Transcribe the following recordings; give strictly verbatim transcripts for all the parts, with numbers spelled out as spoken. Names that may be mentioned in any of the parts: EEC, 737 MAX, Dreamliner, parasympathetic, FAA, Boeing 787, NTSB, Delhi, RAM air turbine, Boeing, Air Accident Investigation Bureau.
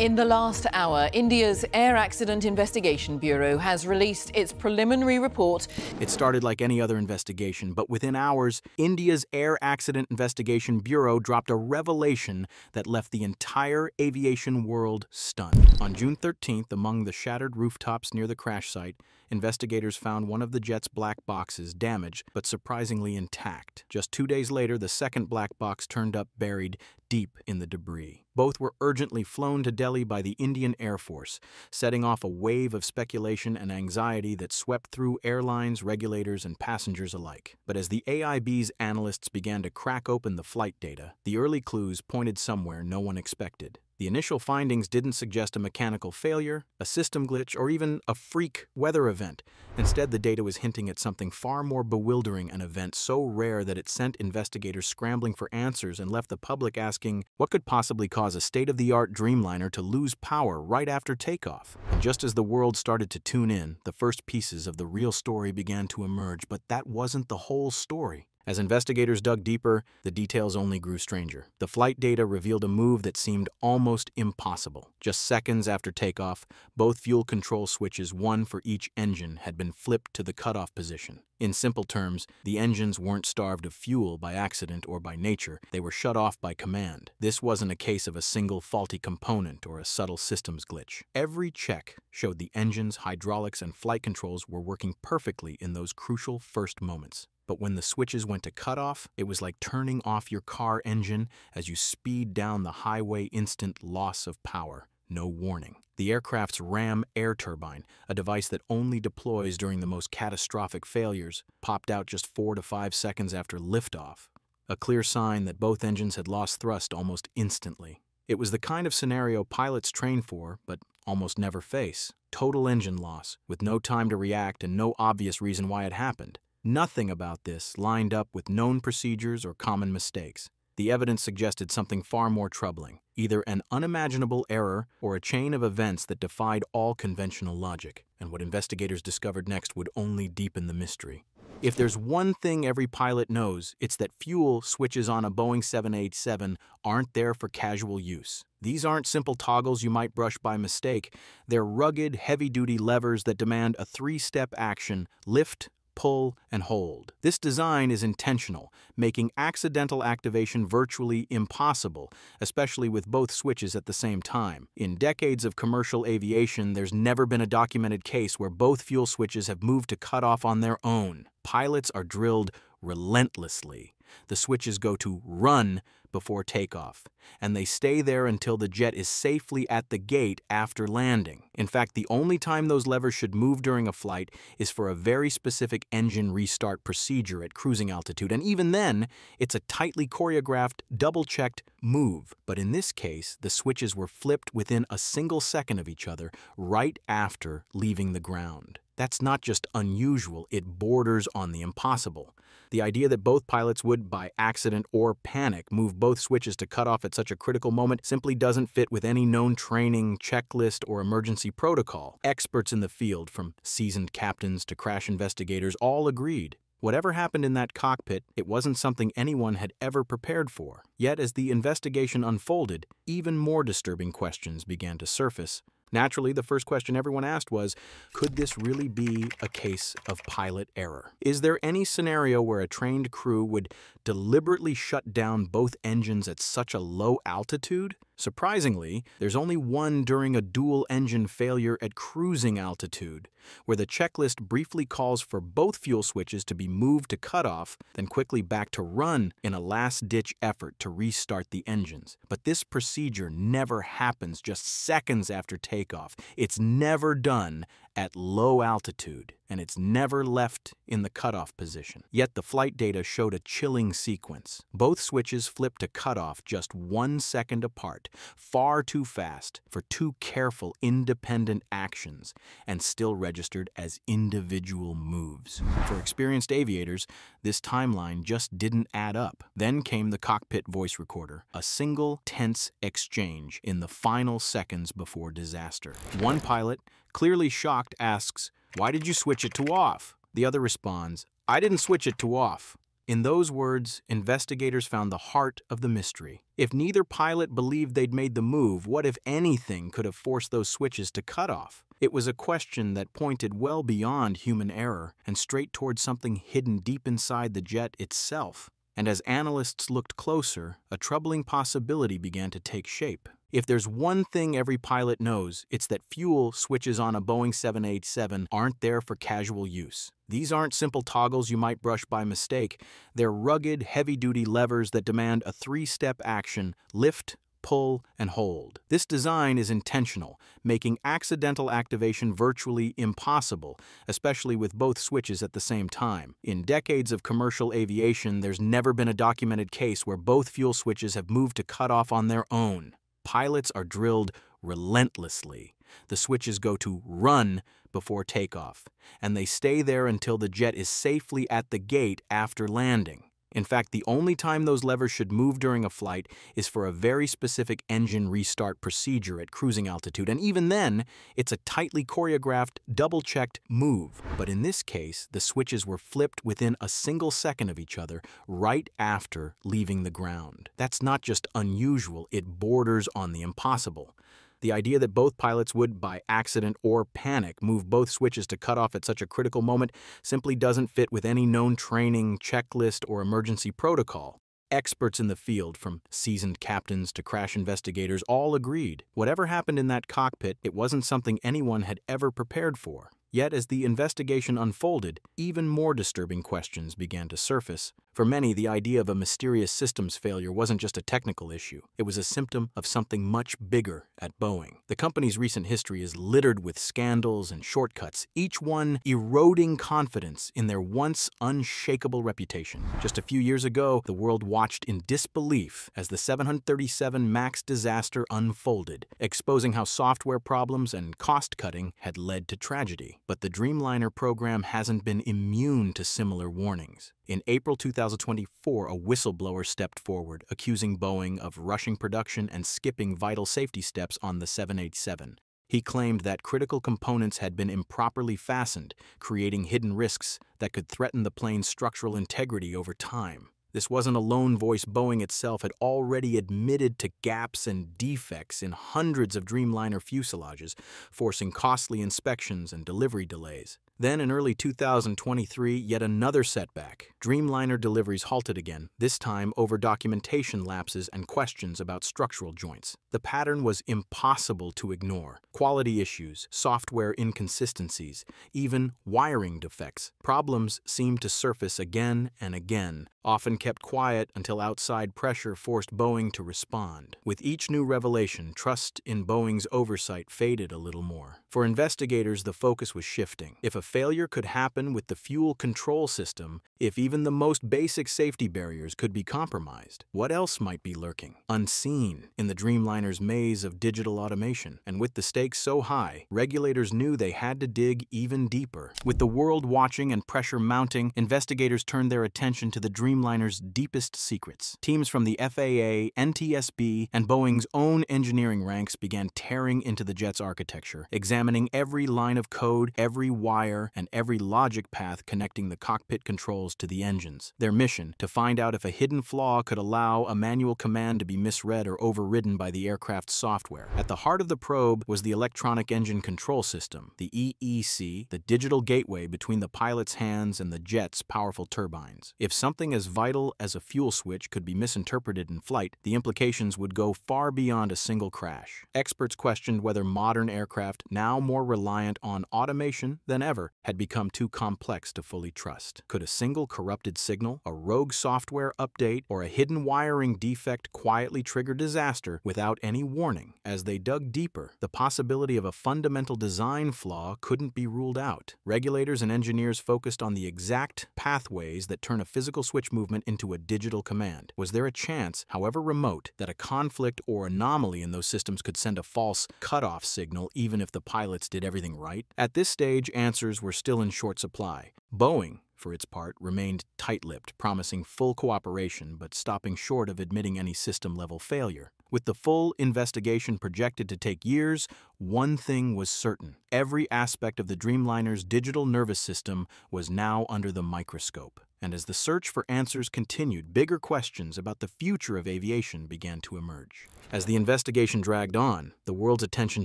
In the last hour, India's Air Accident Investigation Bureau has released its preliminary report. It started like any other investigation, but within hours, India's Air Accident Investigation Bureau dropped a revelation that left the entire aviation world stunned. On June thirteenth, among the shattered rooftops near the crash site, investigators found one of the jet's black boxes damaged, but surprisingly intact. Just two days later, the second black box turned up buried deep in the debris. Both were urgently flown to Delhi by the Indian Air Force, setting off a wave of speculation and anxiety that swept through airlines, regulators, and passengers alike. But as the A I B's analysts began to crack open the flight data, the early clues pointed somewhere no one expected. The initial findings didn't suggest a mechanical failure, a system glitch, or even a freak weather event. Instead, the data was hinting at something far more bewildering, an event so rare that it sent investigators scrambling for answers and left the public asking, what could possibly cause a state-of-the-art Dreamliner to lose power right after takeoff? And just as the world started to tune in, the first pieces of the real story began to emerge, but that wasn't the whole story. As investigators dug deeper, the details only grew stranger. The flight data revealed a move that seemed almost impossible. Just seconds after takeoff, both fuel control switches, one for each engine, had been flipped to the cutoff position. In simple terms, the engines weren't starved of fuel by accident or by nature. They were shut off by command. This wasn't a case of a single faulty component or a subtle systems glitch. Every check showed the engines, hydraulics, and flight controls were working perfectly in those crucial first moments. But when the switches went to cutoff, it was like turning off your car engine as you speed down the highway, instant loss of power, no warning. The aircraft's RAM air turbine, a device that only deploys during the most catastrophic failures, popped out just four to five seconds after liftoff, a clear sign that both engines had lost thrust almost instantly. It was the kind of scenario pilots train for, but almost never face. Total engine loss, with no time to react and no obvious reason why it happened. Nothing about this lined up with known procedures or common mistakes. The evidence suggested something far more troubling, either an unimaginable error or a chain of events that defied all conventional logic. And what investigators discovered next would only deepen the mystery. If there's one thing every pilot knows, it's that fuel switches on a Boeing seven eighty-seven aren't there for casual use. These aren't simple toggles you might brush by mistake. They're rugged, heavy-duty levers that demand a three-step action: lift, pull, and hold. This design is intentional, making accidental activation virtually impossible, especially with both switches at the same time. In decades of commercial aviation, there's never been a documented case where both fuel switches have moved to cutoff on their own. Pilots are drilled relentlessly. The switches go to run before takeoff, and they stay there until the jet is safely at the gate after landing. In fact, the only time those levers should move during a flight is for a very specific engine restart procedure at cruising altitude, and even then, it's a tightly choreographed, double-checked move. But in this case, the switches were flipped within a single second of each other, right after leaving the ground. That's not just unusual, it borders on the impossible. The idea that both pilots would, by accident or panic, move both switches to cutoff at such a critical moment simply doesn't fit with any known training, checklist, or emergency protocol. Experts in the field, from seasoned captains to crash investigators, all agreed. Whatever happened in that cockpit, it wasn't something anyone had ever prepared for. Yet, as the investigation unfolded, even more disturbing questions began to surface. Naturally, the first question everyone asked was, could this really be a case of pilot error? Is there any scenario where a trained crew would deliberately shut down both engines at such a low altitude? Surprisingly, there's only one during a dual-engine failure at cruising altitude, where the checklist briefly calls for both fuel switches to be moved to cutoff, then quickly back to run in a last-ditch effort to restart the engines. But this procedure never happens just seconds after takeoff. It's never done at low altitude, and it's never left in the cutoff position. Yet the flight data showed a chilling sequence. Both switches flipped to cutoff just one second apart, far too fast for two careful, independent actions, and still registered as individual moves. For experienced aviators, this timeline just didn't add up. Then came the cockpit voice recorder, a single tense exchange in the final seconds before disaster. One pilot, clearly shocked, asks, "Why did you switch it to off?" The other responds, "I didn't switch it to off." In those words, investigators found the heart of the mystery. If neither pilot believed they'd made the move, what if anything could have forced those switches to cut off? It was a question that pointed well beyond human error and straight toward something hidden deep inside the jet itself. And as analysts looked closer, a troubling possibility began to take shape. If there's one thing every pilot knows, it's that fuel switches on a Boeing seven eighty-seven aren't there for casual use. These aren't simple toggles you might brush by mistake. They're rugged, heavy-duty levers that demand a three-step action: lift, pull, and hold. This design is intentional, making accidental activation virtually impossible, especially with both switches at the same time. In decades of commercial aviation, there's never been a documented case where both fuel switches have moved to cut off on their own. Pilots are drilled relentlessly. The switches go to run before takeoff, and they stay there until the jet is safely at the gate after landing. In fact, the only time those levers should move during a flight is for a very specific engine restart procedure at cruising altitude, and even then, it's a tightly choreographed, double-checked move. But in this case, the switches were flipped within a single second of each other, right after leaving the ground. That's not just unusual, it borders on the impossible. The idea that both pilots would, by accident or panic, move both switches to cut off at such a critical moment simply doesn't fit with any known training, checklist, or emergency protocol. Experts in the field, from seasoned captains to crash investigators, all agreed. Whatever happened in that cockpit, it wasn't something anyone had ever prepared for. Yet, as the investigation unfolded, even more disturbing questions began to surface. For many, the idea of a mysterious systems failure wasn't just a technical issue. It was a symptom of something much bigger at Boeing. The company's recent history is littered with scandals and shortcuts, each one eroding confidence in their once unshakable reputation. Just a few years ago, the world watched in disbelief as the seven thirty-seven MAX disaster unfolded, exposing how software problems and cost-cutting had led to tragedy. But the Dreamliner program hasn't been immune to similar warnings. In April two thousand twenty-four, a whistleblower stepped forward, accusing Boeing of rushing production and skipping vital safety steps on the seven eighty-seven. He claimed that critical components had been improperly fastened, creating hidden risks that could threaten the plane's structural integrity over time. This wasn't a lone voice. Boeing itself had already admitted to gaps and defects in hundreds of Dreamliner fuselages, forcing costly inspections and delivery delays. Then in early two thousand twenty-three, yet another setback. Dreamliner deliveries halted again, this time over documentation lapses and questions about structural joints. The pattern was impossible to ignore. Quality issues, software inconsistencies, even wiring defects. Problems seemed to surface again and again, often kept quiet until outside pressure forced Boeing to respond. With each new revelation, trust in Boeing's oversight faded a little more. For investigators, the focus was shifting. If a failure could happen with the fuel control system, if even the most basic safety barriers could be compromised, what else might be lurking, unseen, in the Dreamliner's maze of digital automation? And with the stakes so high, regulators knew they had to dig even deeper. With the world watching and pressure mounting, investigators turned their attention to the Dreamliner's deepest secrets. Teams from the F A A, N T S B, and Boeing's own engineering ranks began tearing into the jet's architecture, examining every line of code, every wire, and every logic path connecting the cockpit controls to the engines. Their mission: to find out if a hidden flaw could allow a manual command to be misread or overridden by the aircraft's software. At the heart of the probe was the electronic engine control system, the E E C, the digital gateway between the pilot's hands and the jet's powerful turbines. If something as vital as a fuel switch could be misinterpreted in flight, the implications would go far beyond a single crash. Experts questioned whether modern aircraft, now more reliant on automation than ever, had become too complex to fully trust. Could a single corrupted signal, a rogue software update, or a hidden wiring defect quietly trigger disaster without any warning? As they dug deeper, the possibility of a fundamental design flaw couldn't be ruled out. Regulators and engineers focused on the exact pathways that turn a physical switch movement into a digital command. Was there a chance, however remote, that a conflict or anomaly in those systems could send a false cutoff signal even if the pilots did everything right? At this stage, answers were still in short supply. Boeing, for its part, remained tight-lipped, promising full cooperation but stopping short of admitting any system-level failure. With the full investigation projected to take years, one thing was certain. Every aspect of the Dreamliner's digital nervous system was now under the microscope. and as the search for answers continued, bigger questions about the future of aviation began to emerge. As the investigation dragged on, the world's attention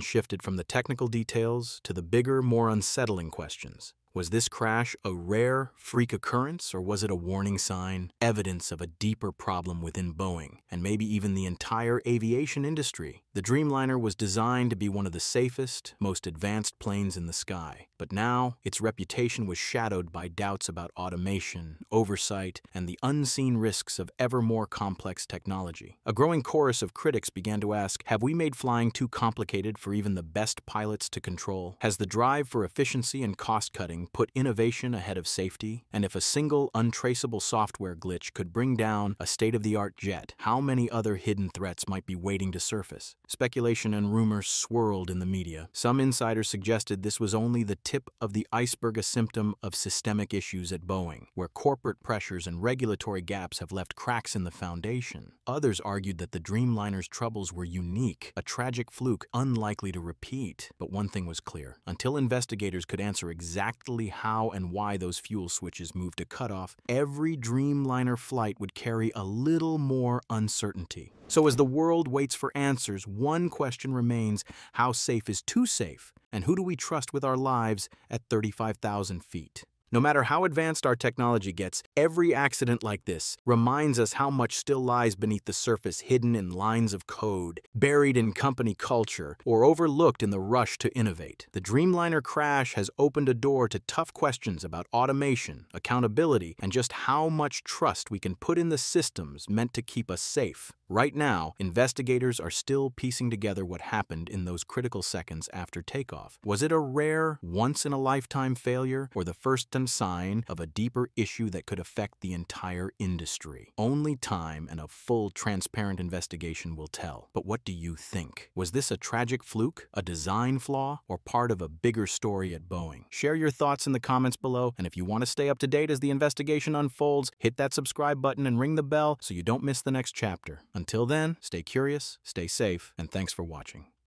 shifted from the technical details to the bigger, more unsettling questions. Was this crash a rare, freak occurrence, or was it a warning sign, evidence of a deeper problem within Boeing, and maybe even the entire aviation industry? The Dreamliner was designed to be one of the safest, most advanced planes in the sky, but now its reputation was shadowed by doubts about automation, oversight, and the unseen risks of ever more complex technology. A growing chorus of critics began to ask, have we made flying too complicated for even the best pilots to control? Has the drive for efficiency and cost-cutting put innovation ahead of safety? And if a single untraceable software glitch could bring down a state-of-the-art jet, how many other hidden threats might be waiting to surface? Speculation and rumors swirled in the media. Some insiders suggested this was only the tip of the iceberg, a symptom of systemic issues at Boeing, where corporate pressures and regulatory gaps have left cracks in the foundation. Others argued that the Dreamliner's troubles were unique, a tragic fluke unlikely to repeat. But one thing was clear. Until investigators could answer exactly how and why those fuel switches moved to cutoff, every Dreamliner flight would carry a little more uncertainty. So as the world waits for answers, one question remains: how safe is too safe, and who do we trust with our lives at thirty-five thousand feet? No matter how advanced our technology gets, every accident like this reminds us how much still lies beneath the surface, hidden in lines of code, buried in company culture, or overlooked in the rush to innovate. The Dreamliner crash has opened a door to tough questions about automation, accountability, and just how much trust we can put in the systems meant to keep us safe. Right now, investigators are still piecing together what happened in those critical seconds after takeoff. Was it a rare, once-in-a-lifetime failure, or the first sign of a deeper issue that could affect the entire industry? Only time and a full, transparent investigation will tell. But what do you think? Was this a tragic fluke, a design flaw, or part of a bigger story at Boeing? Share your thoughts in the comments below, and if you want to stay up to date as the investigation unfolds, hit that subscribe button and ring the bell so you don't miss the next chapter. Until then, stay curious, stay safe, and thanks for watching.